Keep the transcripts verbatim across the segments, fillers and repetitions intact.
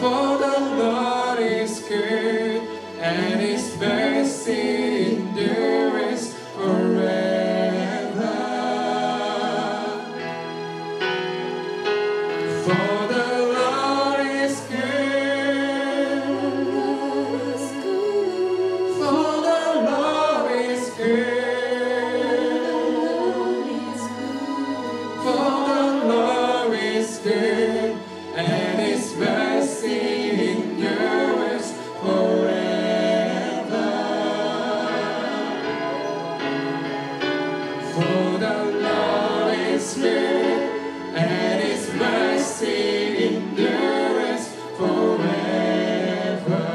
For the Lord is good. It's good.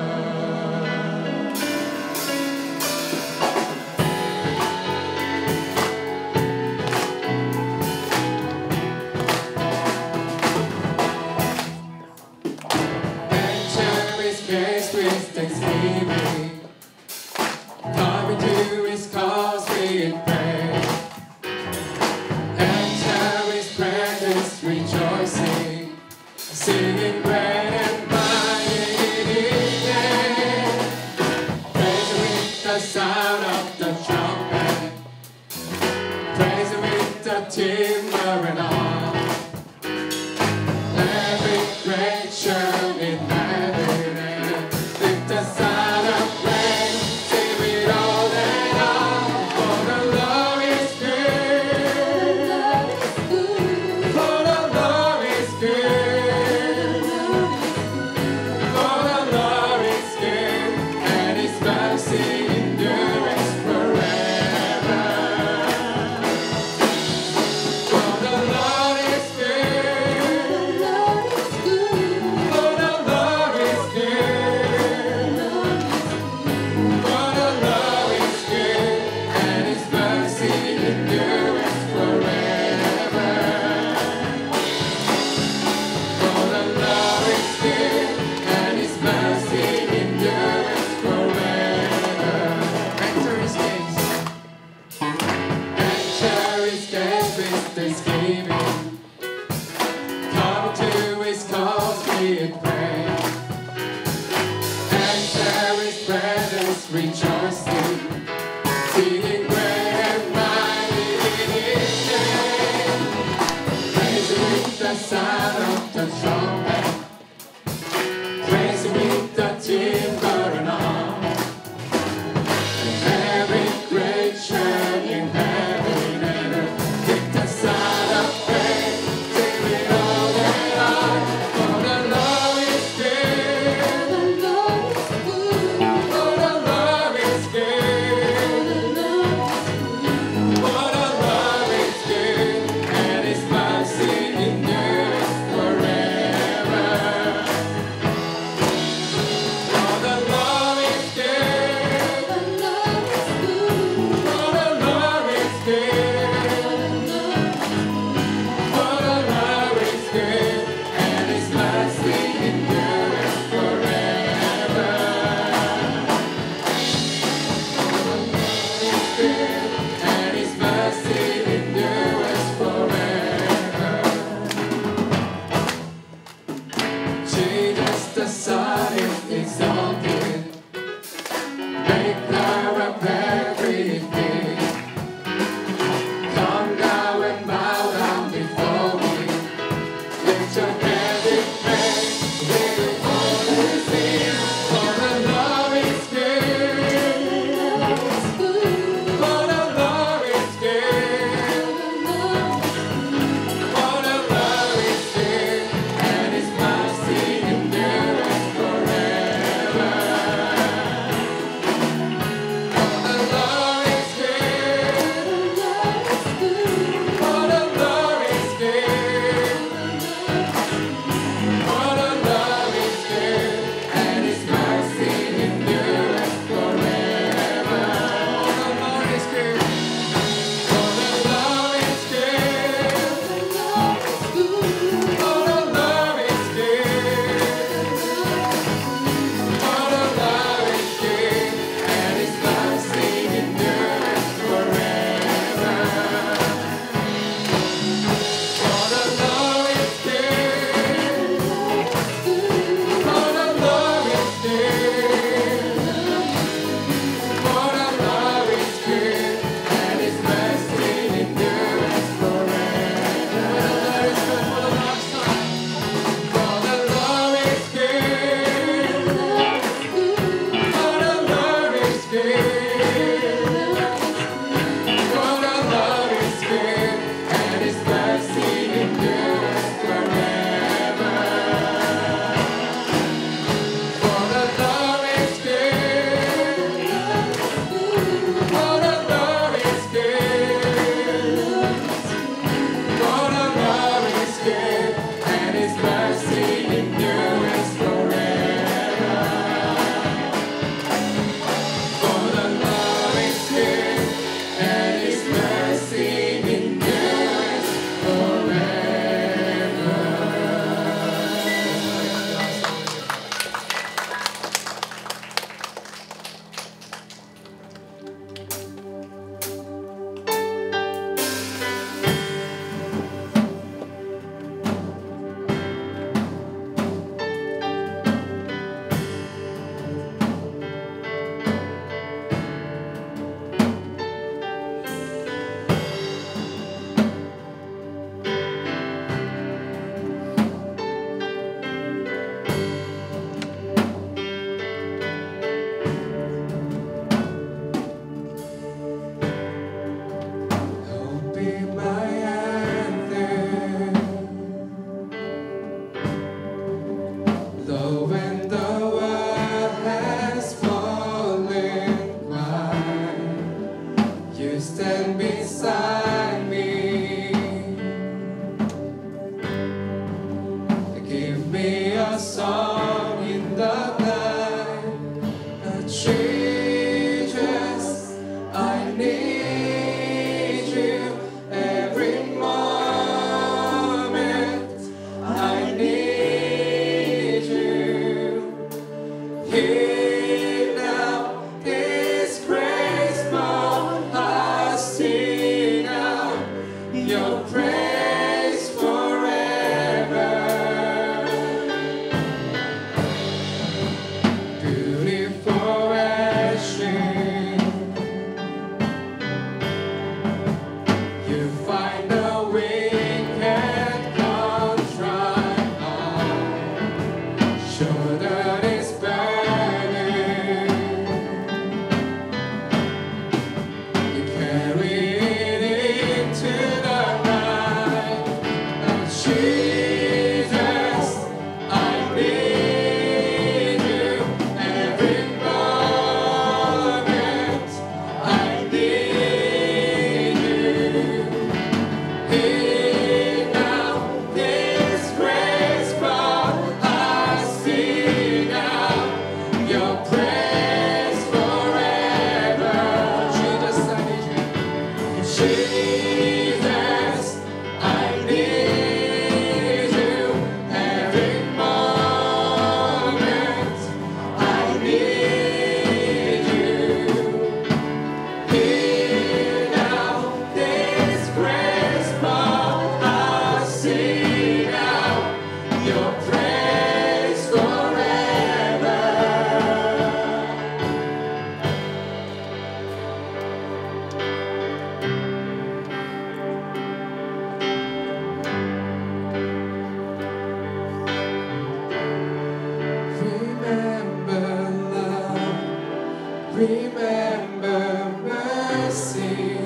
remember mercy,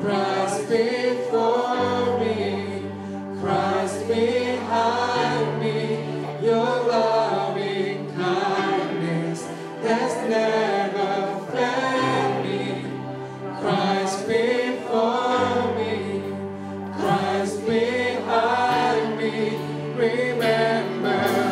Christ before me, Christ behind me, your loving kindness has never failed me, Christ before me, Christ behind me, remember.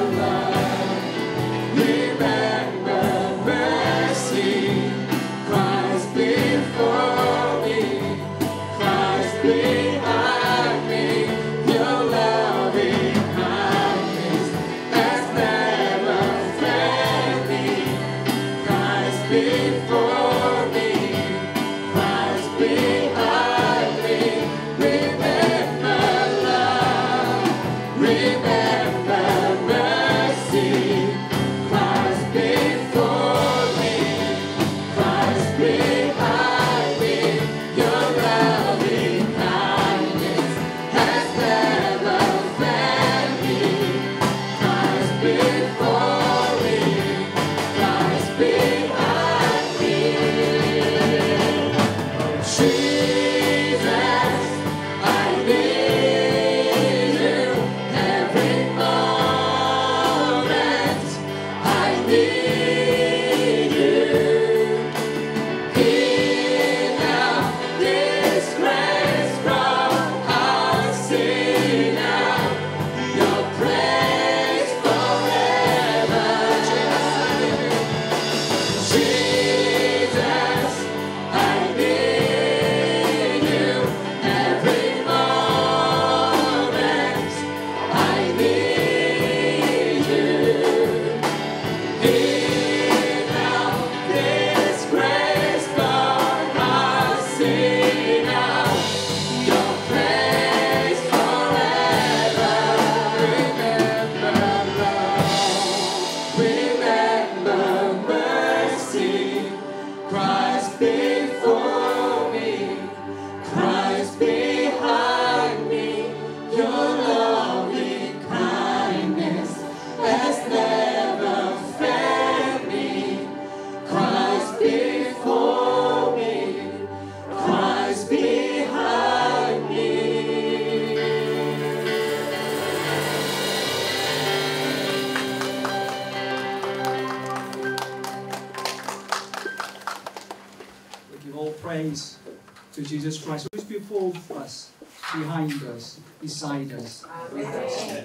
Jesus Christ, who is before us, behind us, beside us, with us.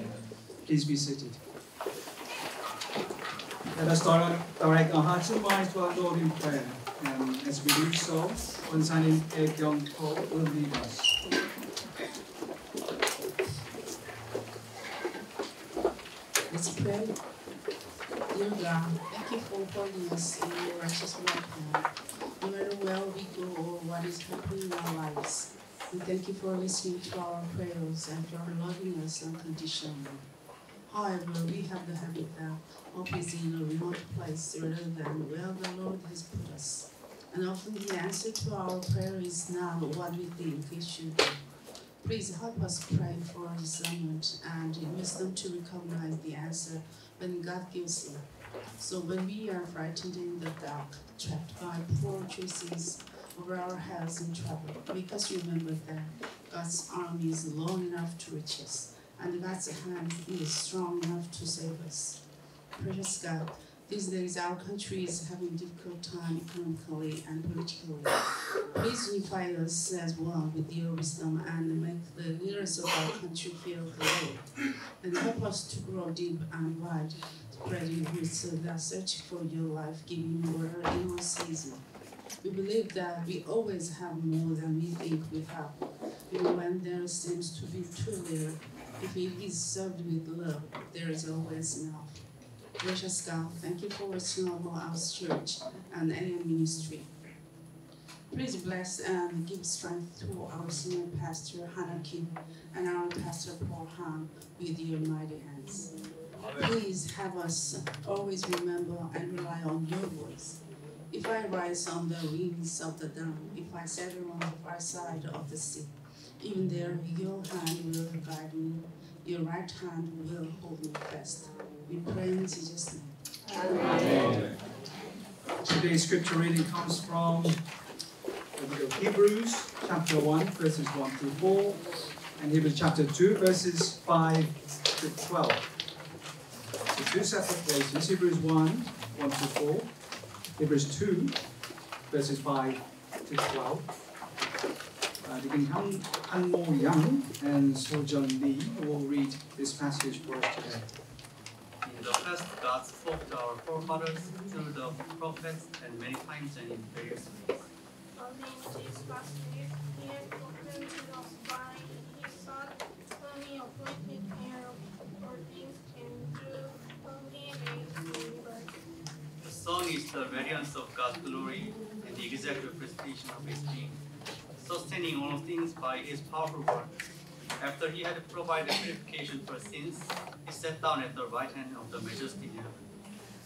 Please be seated. Let us direct our hearts and minds to our Lord in prayer. And as we do so, one sign in Kyung Ko will lead us. Let's pray. Dear God, thank you for holiness and your righteous life. No matter where we go or what is happening in our lives, we thank you for listening to our prayers and for loving us unconditionally. However, we have the habit of always in a remote place rather than where the Lord has put us. And often the answer to our prayer is now what we think it should be. Please help us pray for discernment and wisdom to recognize the answer when God gives it. So when we are frightened in the dark, trapped by poor choices over our heads in trouble, make us remember that God's arm is long enough to reach us, and God's hand is strong enough to save us. Precious God, these days our country is having a difficult time economically and politically. Please unify us as one with your wisdom and make the leaders of our country feel the way. And help us to grow deep and wide, spreading with the search for your life-giving water in our season. We believe that we always have more than we think we have, even when there seems to be too little. If it is served with love, there is always enough. Gracious God, thank you for watching over our church and any ministry. Please bless and give strength to our senior pastor, Hannah Kim, and our pastor, Paul Han, with your mighty hands. Please have us always remember and rely on your voice. If I rise on the wings of the dawn, if I settle on the far side of the sea, even there your hand will guide me, your right hand will hold me fast. We pray in Jesus' name. Amen. Amen. Today's scripture reading comes from the book of Hebrews, chapter one, verses one through four, and Hebrews chapter two, verses five to twelve. So two separate places, Hebrews one, one to four, Hebrews two, verses five to twelve. Uh, Deacon Han Mo Yang and Sojeon Lee will read this passage for us today. In the past, God spoke to our forefathers through the prophets and many times and in various ways. Only Jesus was here open to us by his Son, whom he appointed heir of all things, and through whom he made the universe. The Son is the radiance of God's glory and the exact representation of his being, sustaining all things by his powerful work. After he had provided purification for sins, he sat down at the right hand of the Majesty in heaven.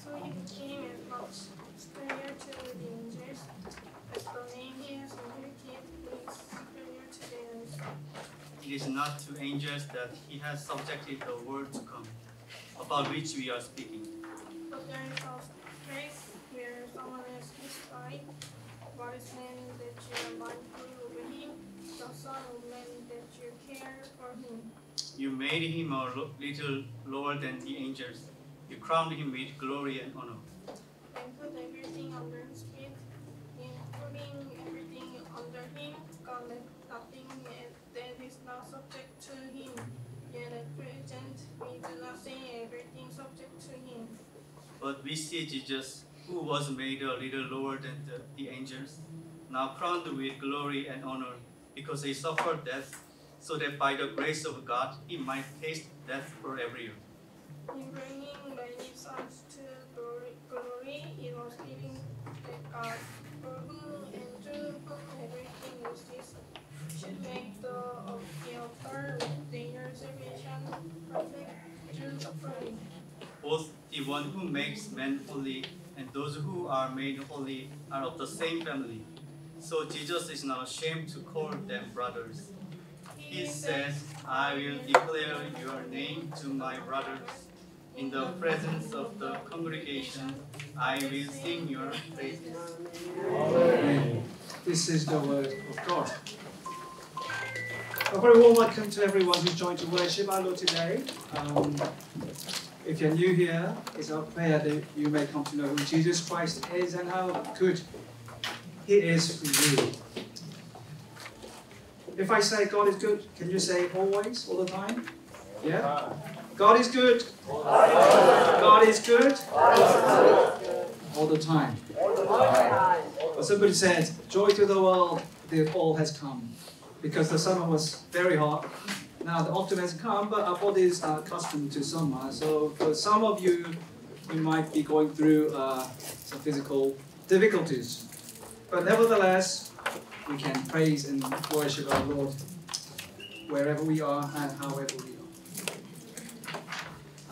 So he became as much superior to the angels as the name he has inherited is superior to theirs. It is not to angels that he has subjected the world to come, about which we are speaking. But there is also grace where someone is justified by his name that you are mindful over him, the Son of Man that you care for him. You made him a little lower than the angels. You crowned him with glory and honor. And put everything under his feet, including everything under him. God left nothing that is not subject to him. Yet at present, we do not see everything subject to him. But we see Jesus, who was made a little lower than the, the angels, now crowned with glory and honor, because he suffered death, so that by the grace of God, he might taste death for everyone. In bringing many sons to glory, glory, it was giving that God, for whom and through whom everything was this, should make the of the altar with their salvation perfect through suffering. Both the one who makes men holy and those who are made holy are of the same family. So Jesus is not ashamed to call them brothers. He says, I will declare your name to my brothers. In the presence of the congregation, I will sing your praises. Amen. This is the word of God. A very warm welcome to everyone who's joined to worship our Lord today. Um, if you're new here, it's our prayer that you may come to know who Jesus Christ is and how good he is for you. If I say God is good, can you say always, all the time? Yeah? God is good. God is good. All the time. But somebody said, joy to the world, the all has come. Because the summer was very hot. Now the autumn has come, but our bodies are accustomed to summer. So for some of you, you might be going through uh, some physical difficulties. But nevertheless, we can praise and worship our Lord wherever we are and however we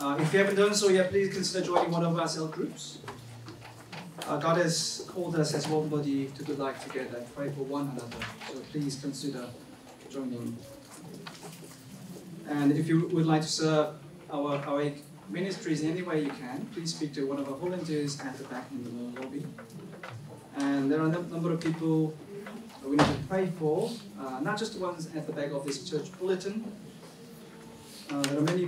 are. Uh, if you haven't done so yet, please consider joining one of our cell groups. Uh, God has called us as one body to do life together and pray for one another. So please consider joining. And if you would like to serve our, our ministries in any way you can, please speak to one of our volunteers at the back in the lobby. And there are a number of people we need to pray for, uh, not just the ones at the back of this church bulletin. Uh, there are many,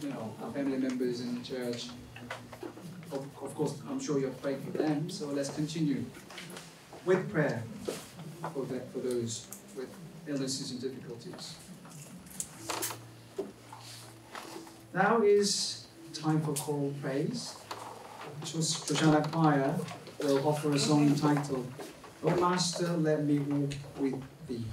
you know, our family members in the church. Of, of course, I'm sure you're praying for them, so let's continue with prayer for, that, for those with illnesses and difficulties. Now is time for choral praise. Shoshannah Choir will offer a song titled, O Master, let me walk with thee.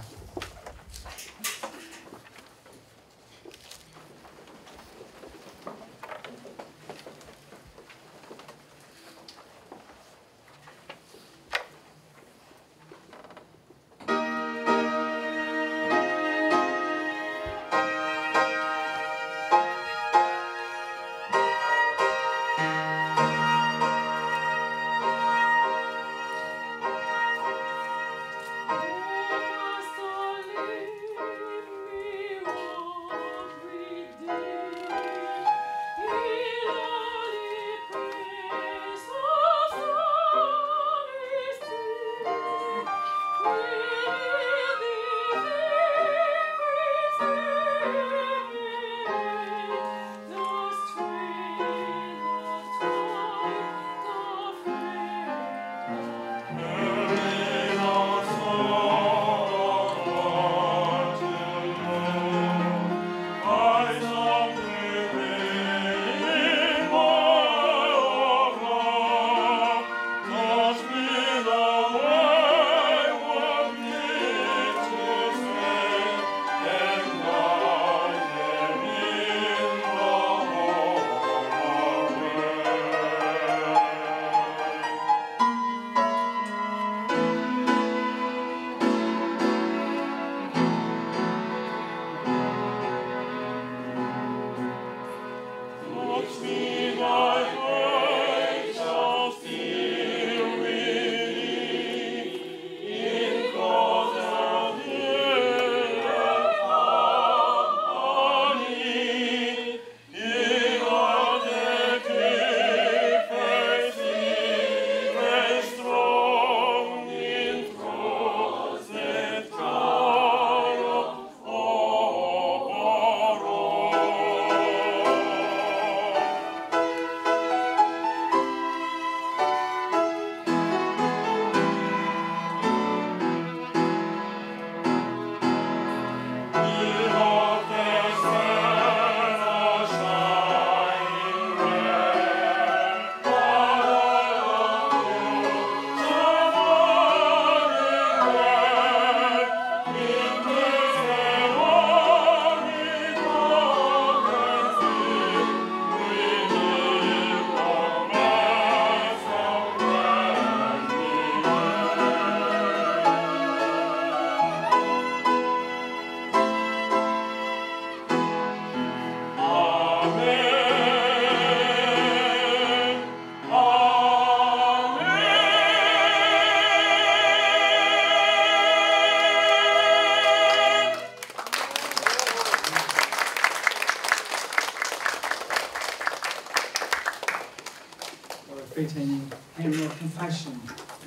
passion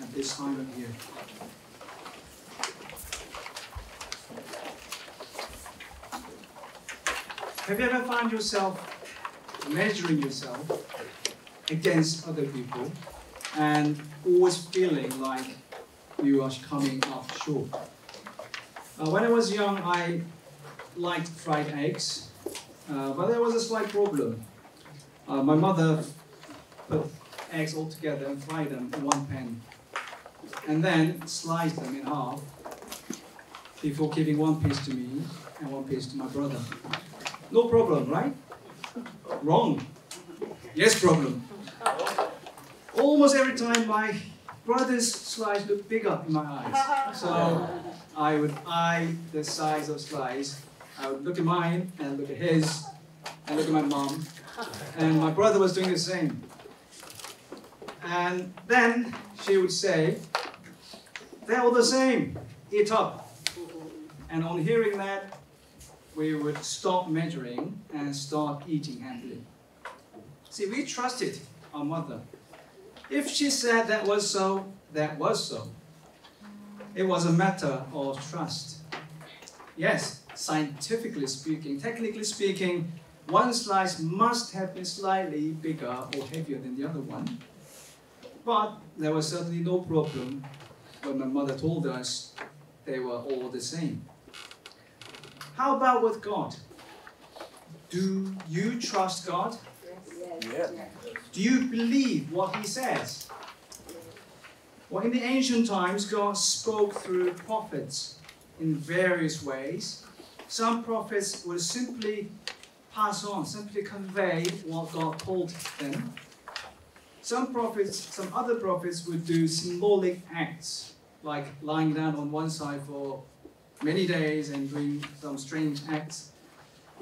at this time of year. Have you ever found yourself measuring yourself against other people and always feeling like you are coming up short? Uh, when I was young, I liked fried eggs, uh, but there was a slight problem. Uh, my mother put eggs all together and fried them in one pan, and then sliced them in half before giving one piece to me and one piece to my brother. No problem, right? Wrong. Yes, problem. Almost every time my brother's slice looked bigger in my eyes. So I would eye the size of slice. I would look at mine and look at his and look at my mom. And my brother was doing the same. And then she would say, "They're all the same. Eat up." And on hearing that, we would stop measuring and start eating happily. See, we trusted our mother. If she said that was so, that was so. It was a matter of trust. Yes, scientifically speaking, technically speaking, one slice must have been slightly bigger or heavier than the other one. But there was certainly no problem when my mother told us they were all the same. How about with God? Do you trust God? Yes. Yeah. Do you believe what He says? Well, in the ancient times, God spoke through prophets in various ways. Some prophets would simply pass on, simply convey what God told them. Some prophets, some other prophets would do symbolic acts, like lying down on one side for many days and doing some strange acts.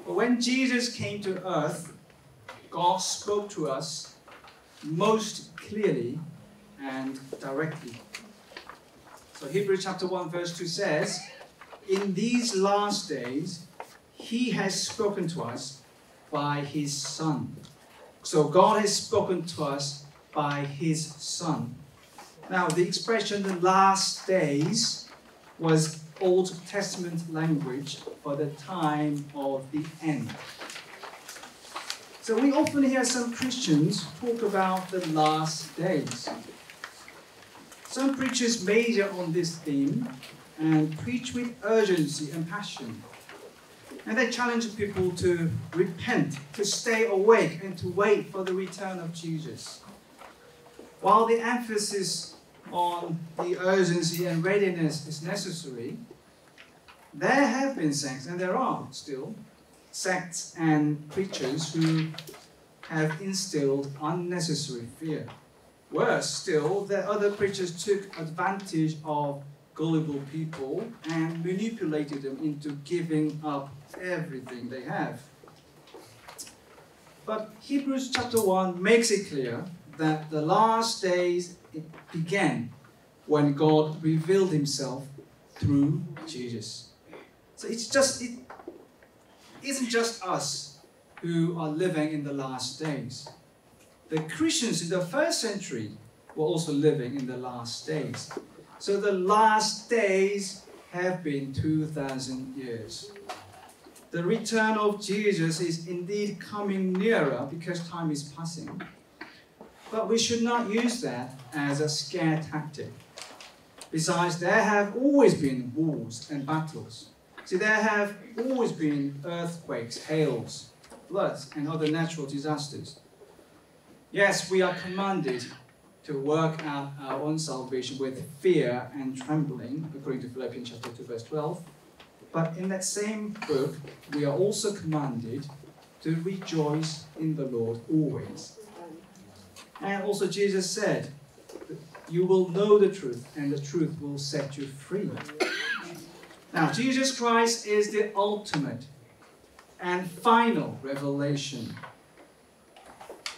But when Jesus came to earth, God spoke to us most clearly and directly. So Hebrews chapter one verse two says, "In these last days, He has spoken to us by His Son." So God has spoken to us by His Son. Now the expression "the last days" was Old Testament language for the time of the end. So we often hear some Christians talk about the last days. Some preachers major on this theme and preach with urgency and passion. And they challenge people to repent, to stay awake, and to wait for the return of Jesus. While the emphasis on the urgency and readiness is necessary, there have been sects, and there are still, sects and preachers who have instilled unnecessary fear. Worse still, that other preachers took advantage of gullible people and manipulated them into giving up everything they have. But Hebrews chapter one makes it clear that the last days began when God revealed Himself through Jesus. So it's just it. Isn't just us who are living in the last days. The Christians in the first century were also living in the last days. So the last days have been two thousand years. The return of Jesus is indeed coming nearer because time is passing. But we should not use that as a scare tactic. Besides, there have always been wars and battles. See, there have always been earthquakes, hails, floods, and other natural disasters. Yes, we are commanded to work out our own salvation with fear and trembling, according to Philippians chapter two, verse twelve. But in that same book, we are also commanded to rejoice in the Lord always. And also Jesus said, "You will know the truth, and the truth will set you free." Now, Jesus Christ is the ultimate and final revelation.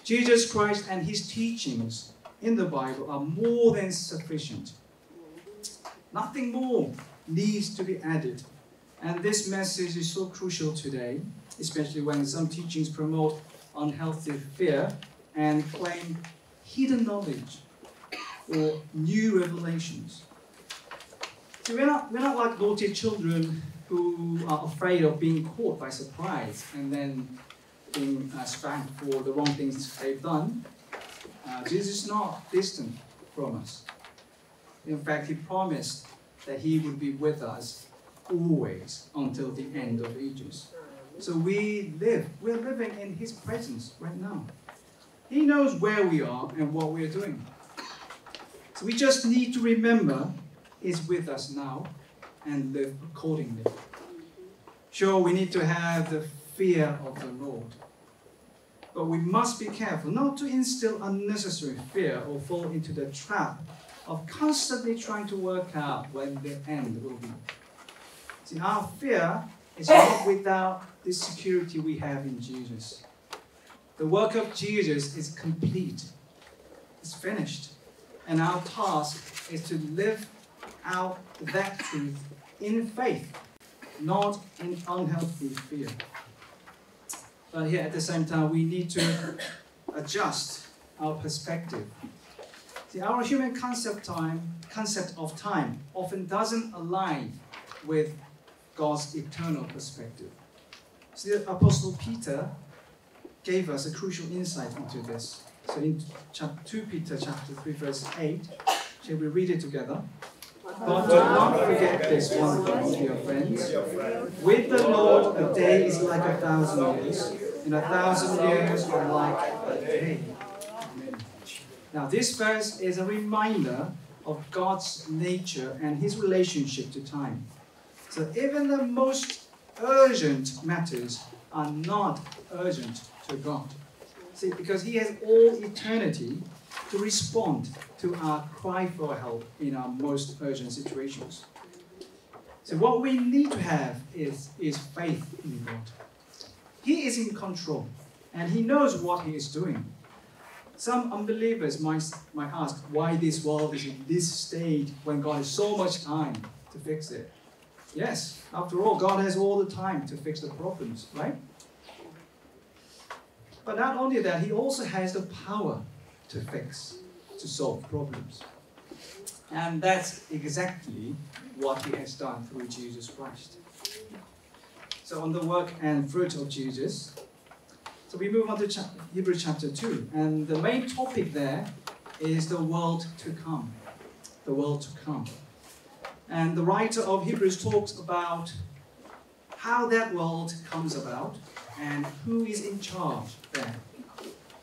Jesus Christ and His teachings in the Bible are more than sufficient. Nothing more needs to be added. And this message is so crucial today, especially when some teachings promote unhealthy fear and claim hidden knowledge. or new revelations. So we're not, we're not like naughty children who are afraid of being caught by surprise and then being uh, spanked for the wrong things they've done. Uh, Jesus is not distant from us. In fact, he promised that he would be with us always until the end of ages. So we live, we're living in his presence right now. He knows where we are and what we're doing. So we just need to remember he's with us now and live accordingly. Sure, we need to have the fear of the Lord, but we must be careful not to instill unnecessary fear or fall into the trap of constantly trying to work out when the end will be. See, our fear is not without the security we have in Jesus. The work of Jesus is complete. It's finished. And our task is to live out that truth in faith, not in unhealthy fear. But here at the same time, we need to adjust our perspective. See, our human concept time, concept of time often doesn't align with God's eternal perspective. See, the Apostle Peter gave us a crucial insight into this. So in two Peter chapter three, verse eight, shall we read it together? But do not forget this one thing, dear friends. With the Lord, a day is like a thousand years, and a thousand years are like a day. Amen. Now, this verse is a reminder of God's nature and his relationship to time. So even the most urgent matters are not urgent to God. See, because he has all eternity to respond to our cry for help in our most urgent situations. So what we need to have is, is faith in God. He is in control, and he knows what he is doing. Some unbelievers might, might ask why this world is in this state when God has so much time to fix it. Yes, after all, God has all the time to fix the problems, right? But not only that, he also has the power to fix, to solve problems. And that's exactly what he has done through Jesus Christ. So on the work and fruit of Jesus, so we move on to chapter, Hebrews chapter two. And the main topic there is the world to come. The world to come. And the writer of Hebrews talks about how that world comes about and who is in charge there.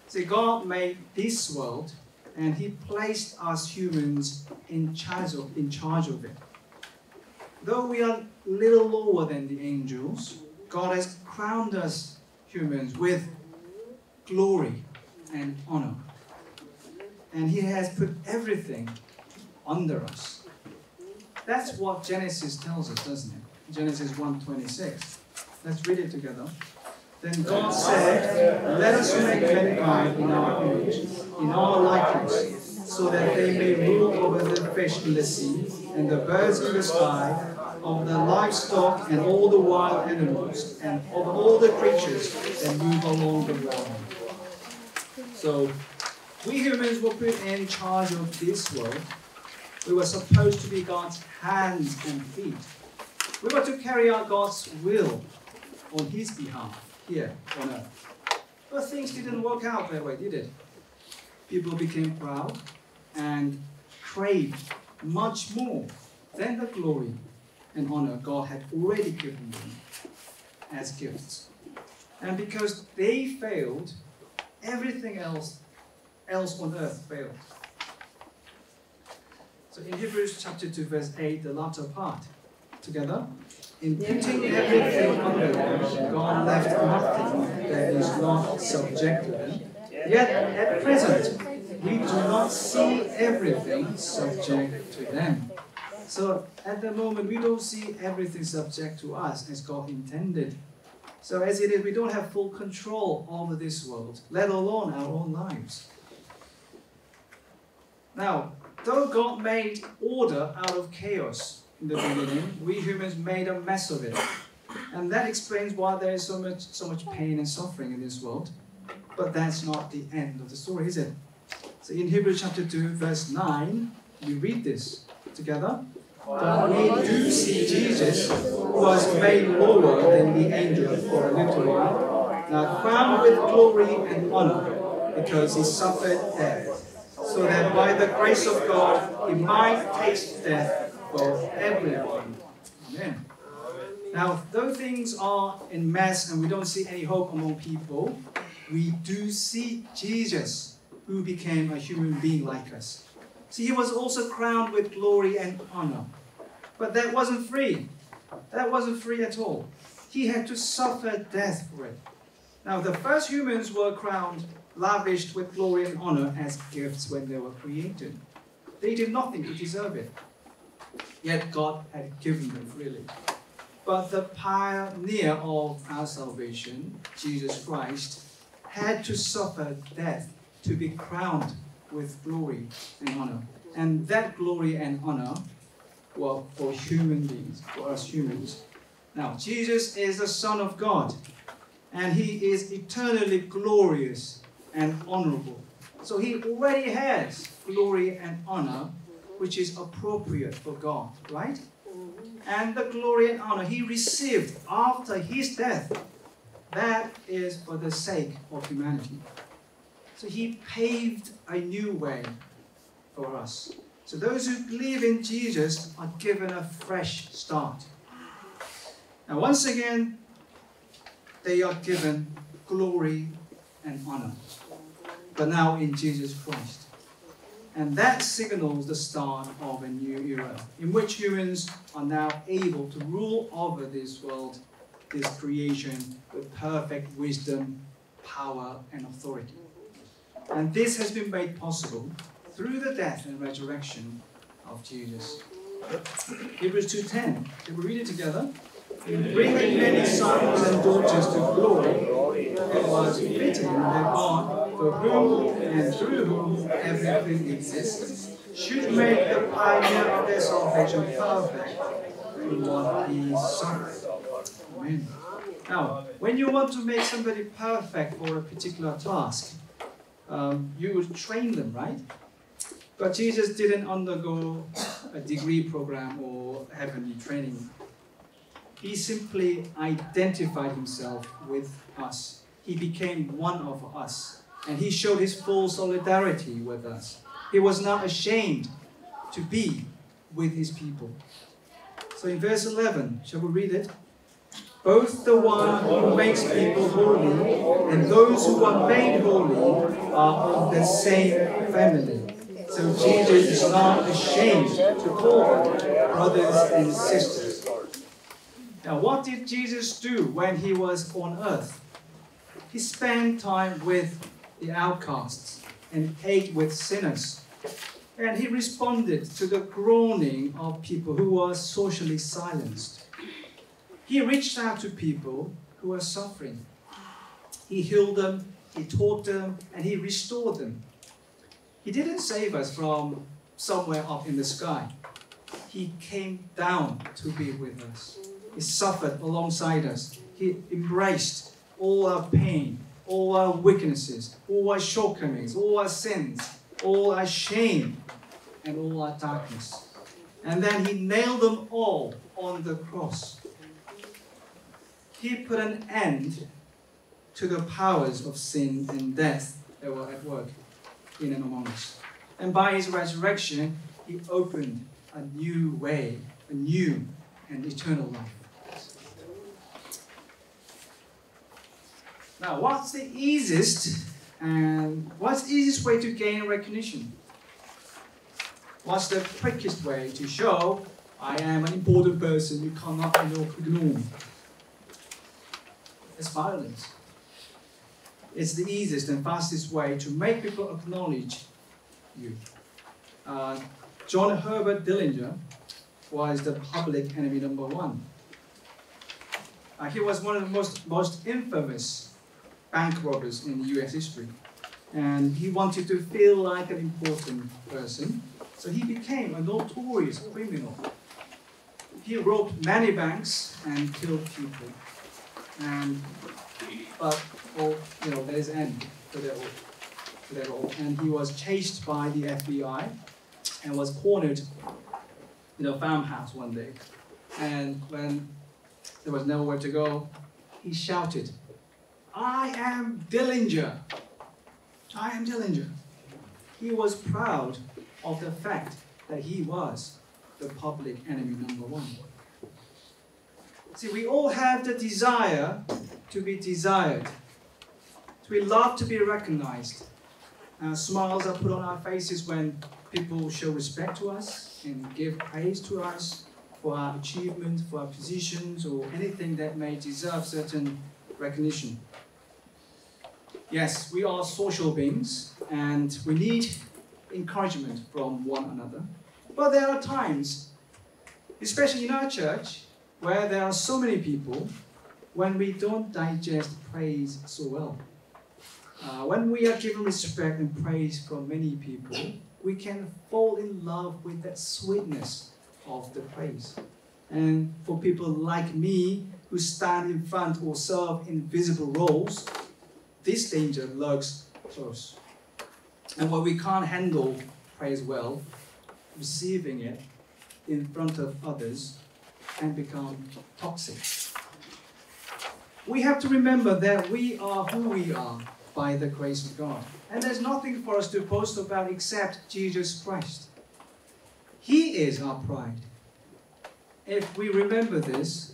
See, God made this world and he placed us humans in charge of, in charge of it. Though we are little lower than the angels, God has crowned us humans with glory and honor. And he has put everything under us. That's what Genesis tells us, doesn't it? Genesis one twenty-six. Let's read it together. Then God said, let us make mankind in our image, in our likeness, so that they may rule over the fish in the sea, and the birds in the sky, of the livestock and all the wild animals, and of all the creatures that move along the ground. So, we humans were put in charge of this world. We were supposed to be God's hands and feet. We were to carry out God's will on his behalf here on earth. But things didn't work out that way, did it? People became proud and craved much more than the glory and honor God had already given them as gifts. And because they failed, everything else, else on earth failed. So in Hebrews chapter two, verse eight, the latter part, together. In putting everything under them, God left nothing that is not subject to them. Yet at present, we do not see everything subject to them. So at the moment, we don't see everything subject to us as God intended. So as it is, we don't have full control over this world, let alone our own lives. Now, though God made order out of chaos in the beginning, we humans made a mess of it. And that explains why there is so much, so much pain and suffering in this world. But that's not the end of the story, is it? So in Hebrews chapter two, verse nine, we read this together. But we do see Jesus, who was made lower than the angels for a little while, now crowned with glory and honor, because he suffered death, so that by the grace of God he might taste death for everyone. Amen. Now, though things are in mess and we don't see any hope among people, we do see Jesus, who became a human being like us. See, he was also crowned with glory and honor. But that wasn't free. That wasn't free at all. He had to suffer death for it. Now, the first humans were crowned, lavished with glory and honor as gifts when they were created. They did nothing to deserve it. Yet God had given them freely. But the pioneer of our salvation, Jesus Christ, had to suffer death to be crowned with glory and honor. And that glory and honor were for human beings, for us humans. Now, Jesus is the Son of God, and he is eternally glorious and honorable. So he already has glory and honor, which is appropriate for God, right? And the glory and honor he received after his death, that is for the sake of humanity. So he paved a new way for us. So those who believe in Jesus are given a fresh start. Now once again, they are given glory and honor, but now in Jesus Christ. And that signals the start of a new era in which humans are now able to rule over this world, this creation, with perfect wisdom, power, and authority. And this has been made possible through the death and resurrection of Jesus. Hebrews two ten. Can we read it together? In bringing many sons and daughters to glory, it was fitting that God, for whom and through whom everything exists, should make the pioneer of their salvation perfect through what he suffered. Amen. Now, when you want to make somebody perfect for a particular task, um, you would train them, right? But Jesus didn't undergo a degree program or heavenly training. He simply identified himself with us. He became one of us. And he showed his full solidarity with us. He was not ashamed to be with his people. So in verse eleven, shall we read it? Both the one who makes people holy and those who are made holy are of the same family. So Jesus is not ashamed to call them brothers and sisters. Now, what did Jesus do when he was on earth? He spent time with the outcasts, and ate with sinners. And he responded to the groaning of people who were socially silenced. He reached out to people who were suffering. He healed them, he taught them, and he restored them. He didn't save us from somewhere up in the sky. He came down to be with us. He suffered alongside us. He embraced all our pain, all our weaknesses, all our shortcomings, all our sins, all our shame, and all our darkness. And then he nailed them all on the cross. He put an end to the powers of sin and death that were at work in and among us. And by his resurrection, he opened a new way, a new and eternal life. Now, what's the easiest and what's the easiest way to gain recognition? What's the quickest way to show I am an important person you cannot ignore? It's violence. It's the easiest and fastest way to make people acknowledge you. Uh, John Herbert Dillinger was the public enemy number one. Uh, he was one of the most most infamous bank robbers in U S history. And he wanted to feel like an important person, so he became a notorious criminal. He robbed many banks and killed people. And, but, well, you know, there is an end to that all. level, and he was chased by the F B I and was cornered in a farmhouse one day. And when there was nowhere to go, he shouted, "I am Dillinger! I am Dillinger!" He was proud of the fact that he was the public enemy number one. See, we all have the desire to be desired. We love to be recognized. Our smiles are put on our faces when people show respect to us and give praise to us for our achievements, for our positions, or anything that may deserve certain recognition. Yes, we are social beings, and we need encouragement from one another. But there are times, especially in our church, where there are so many people, when we don't digest praise so well. Uh, when we are given respect and praise from many people, we can fall in love with that sweetness of the praise. And for people like me, who stand in front or serve in visible roles, this danger lurks close. And when we can't handle praise well, receiving it in front of others can become toxic. We have to remember that we are who we are by the grace of God. And there's nothing for us to boast about except Jesus Christ. He is our pride. If we remember this,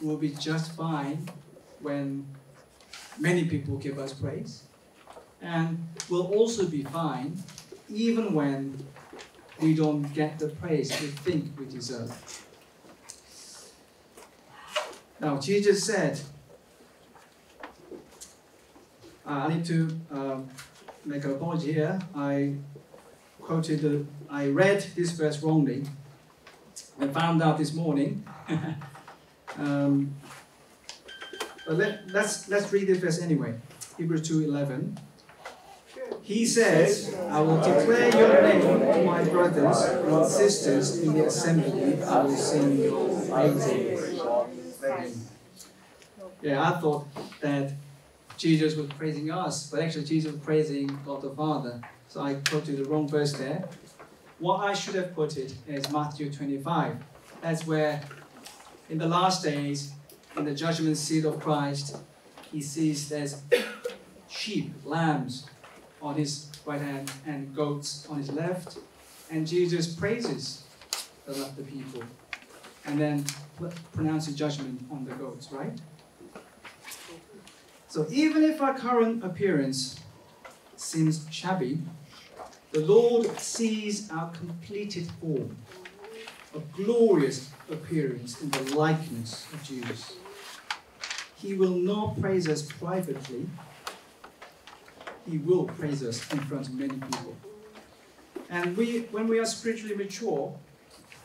we'll be just fine when many people give us praise. And we'll also be fine even when we don't get the praise we think we deserve. Now, Jesus said, Uh, I need to uh, make an apology here. I quoted, uh, I read this verse wrongly. I found out this morning. um, but let, let's let's read this verse anyway. Hebrews two eleven. He says, "I will declare your name to my brothers and sisters in the assembly. I will sing your praises." Yeah, I thought that Jesus was praising us, but actually Jesus was praising God the Father. So I quoted the wrong verse there. What I should have quoted is Matthew twenty-five. That's where, in the last days, in the judgment seat of Christ, he sees there's sheep, lambs, on his right hand and goats on his left. And Jesus praises the, the people and then pronounces judgment on the goats, right? So even if our current appearance seems shabby, the Lord sees our completed form, a glorious appearance in the likeness of Jesus. He will not praise us privately. He will praise us in front of many people. And we, when we are spiritually mature,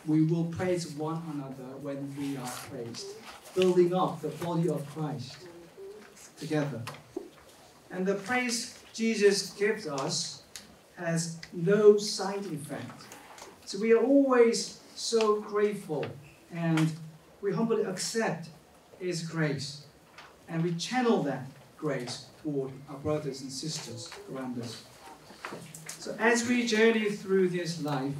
we will praise one another when we are praised, building up the body of Christ together. And the praise Jesus gives us has no side effect. So we are always so grateful, and we humbly accept His grace, and we channel that grace toward our brothers and sisters around us. So as we journey through this life,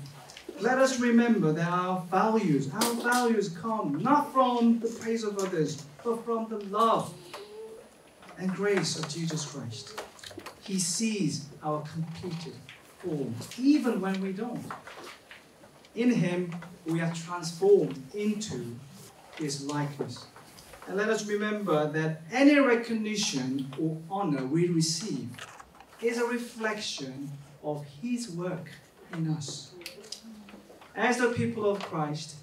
let us remember that our values, our values come not from the praise of others, but from the love and grace of Jesus Christ. He sees our completed form, even when we don't. In Him, we are transformed into His likeness. And let us remember that any recognition or honor we receive is a reflection of His work in us. As the people of Christ,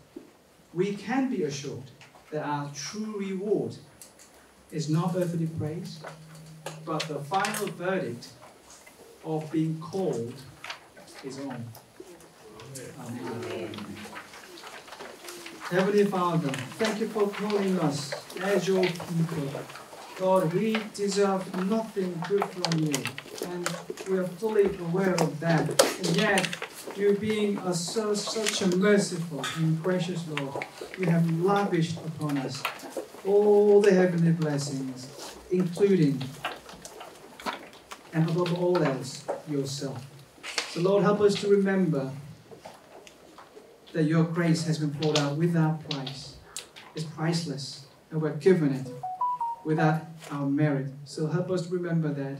we can be assured that our true reward is not earthly praise, but the final verdict of being called is on. Amen. Amen. Heavenly Father, thank you for calling us as your people. God, we deserve nothing good from you, and we are fully aware of that. And yet, you being a, so, such a merciful and gracious Lord, you have lavished upon us all the heavenly blessings, including, and above all else, yourself. So Lord, help us to remember that your grace has been poured out without price. It's priceless, and we're given it without our merit. So help us to remember that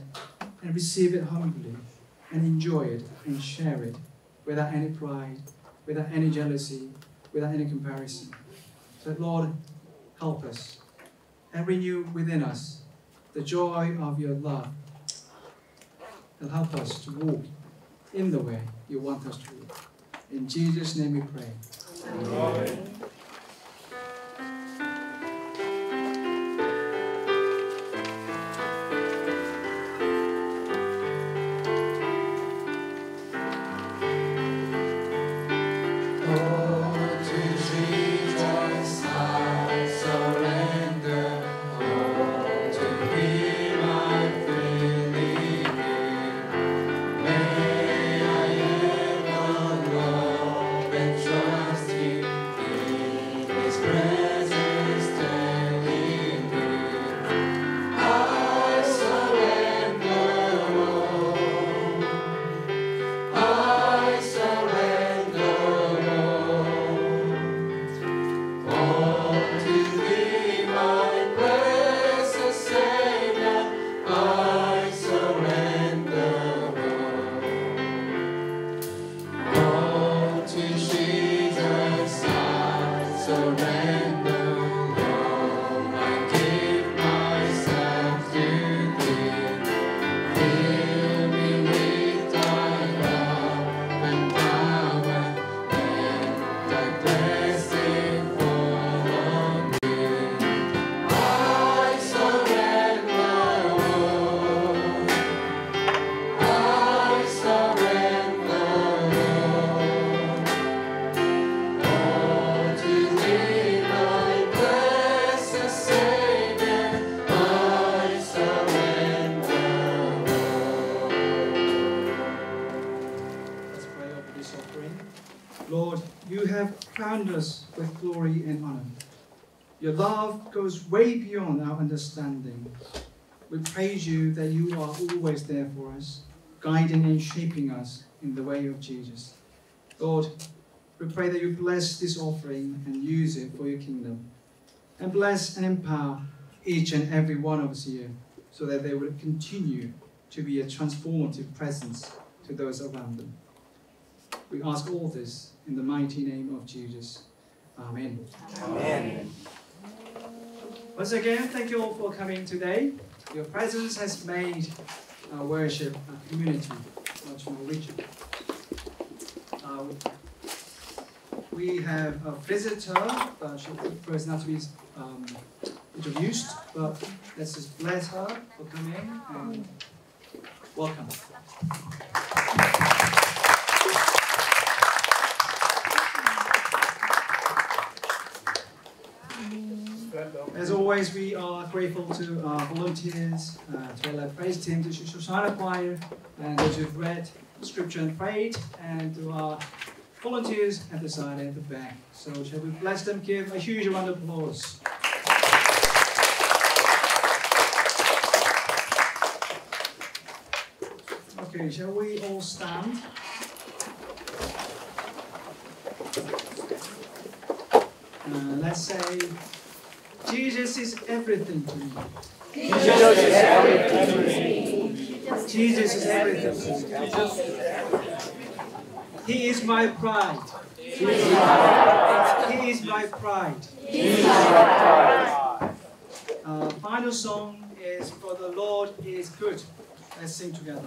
and receive it humbly and enjoy it and share it without any pride, without any jealousy, without any comparison. So Lord, help us and renew within us the joy of your love, and help us to walk in the way you want us to walk. In Jesus' name we pray. Amen. Amen. Us with glory and honor. Your love goes way beyond our understanding. We praise you that you are always there for us, guiding and shaping us in the way of Jesus. Lord, we pray that you bless this offering and use it for your kingdom, and bless and empower each and every one of us here so that they will continue to be a transformative presence to those around them. We ask all this in the mighty name of Jesus. Amen. Amen. Once again, thank you all for coming today. Your presence has made our worship, our community, much more richer. Uh, we have a visitor, but she prefers not to be um, introduced, but let's just bless her for coming and welcome. As always, we are grateful to our volunteers, uh, to our praise team, to Shoshannah Choir, and those who've read scripture and prayed, and to our volunteers at the side and the back. So shall we bless them, give a huge round of applause. Okay, shall we all stand? Uh, let's say, Jesus is everything to me. Jesus is everything to me. Jesus is everything. He is my pride. He is my pride. He is my pride. Final song is For the Lord is Good. Let's sing together.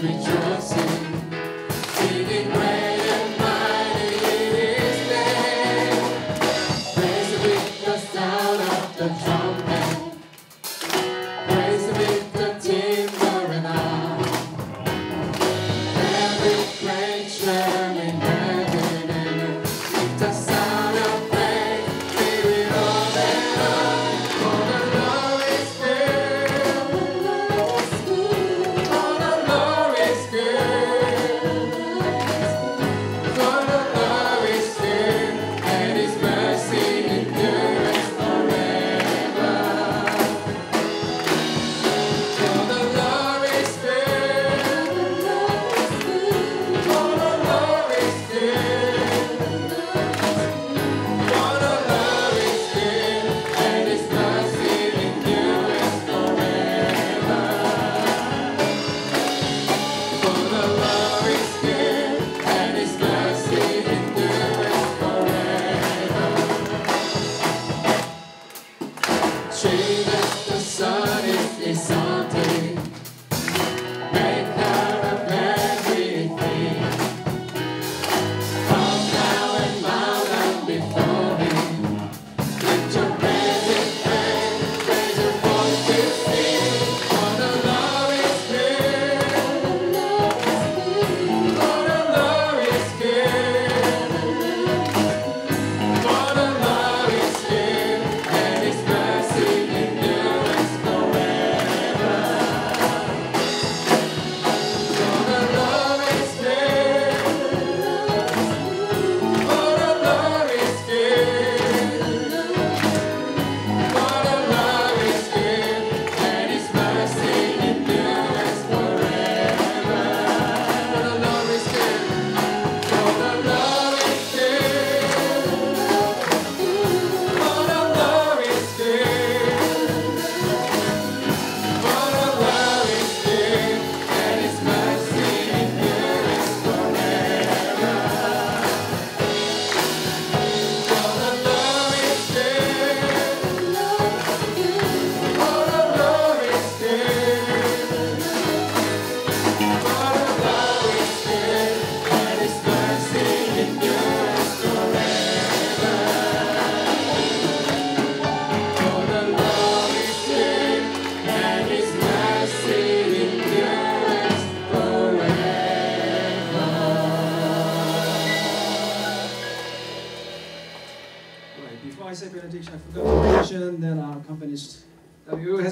Rejoicing, singing great and mighty is His name.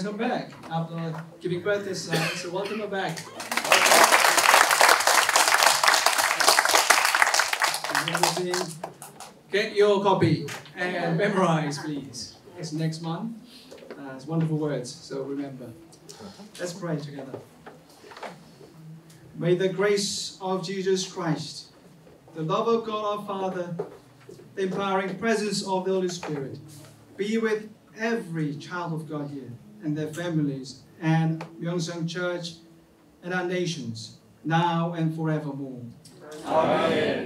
guys come back. After giving practice, uh, so welcome back. Get your copy and memorize, please. It's next month. Uh, it's wonderful words, so remember. Let's pray together. May the grace of Jesus Christ, the love of God our Father, the empowering presence of the Holy Spirit, be with every child of God here and their families and Myungsung Church and our nations, now and forevermore. Amen.